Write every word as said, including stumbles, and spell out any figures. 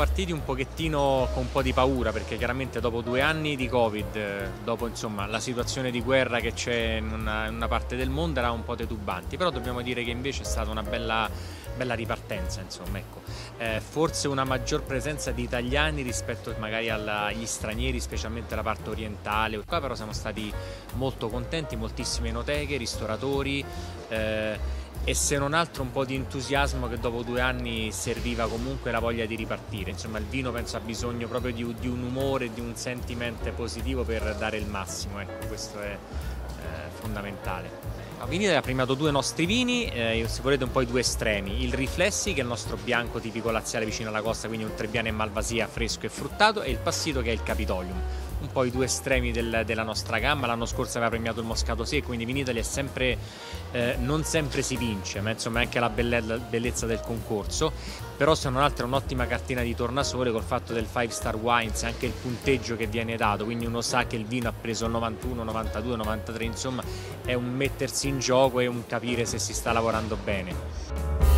partiti un pochettino con un po' di paura, perché chiaramente dopo due anni di Covid, dopo insomma la situazione di guerra che c'è in una, in una parte del mondo, era un po' titubanti, però dobbiamo dire che invece è stata una bella, bella ripartenza, insomma, ecco. Eh, forse una maggior presenza di italiani rispetto magari alla, agli stranieri, specialmente la parte orientale. Qua però siamo stati molto contenti, moltissime enoteche, ristoratori, eh, e se non altro un po' di entusiasmo che dopo due anni serviva, comunque la voglia di ripartire. Insomma, il vino penso ha bisogno proprio di, di un umore, di un sentimento positivo per dare il massimo, ecco, questo è eh, fondamentale. Vinitaly ha premiato due nostri vini, eh, se volete un po' i due estremi, il Riflessi, che è il nostro bianco tipico laziale vicino alla costa, quindi un trebbiano e malvasia fresco e fruttato, e il Passito, che è il Capitolium, un po' i due estremi del, della nostra gamma. L'anno scorso aveva premiato il Moscato sì, quindi Vinitaly è sempre, eh, non sempre si vince, ma insomma è anche la bellezza del concorso, però se non altro è un'ottima cartina di tornasole col fatto del five star wines, anche il punteggio che viene dato, quindi uno sa che il vino ha preso il novantuno, novantadue, novantatré, insomma è un mettersi in gioco e un capire se si sta lavorando bene.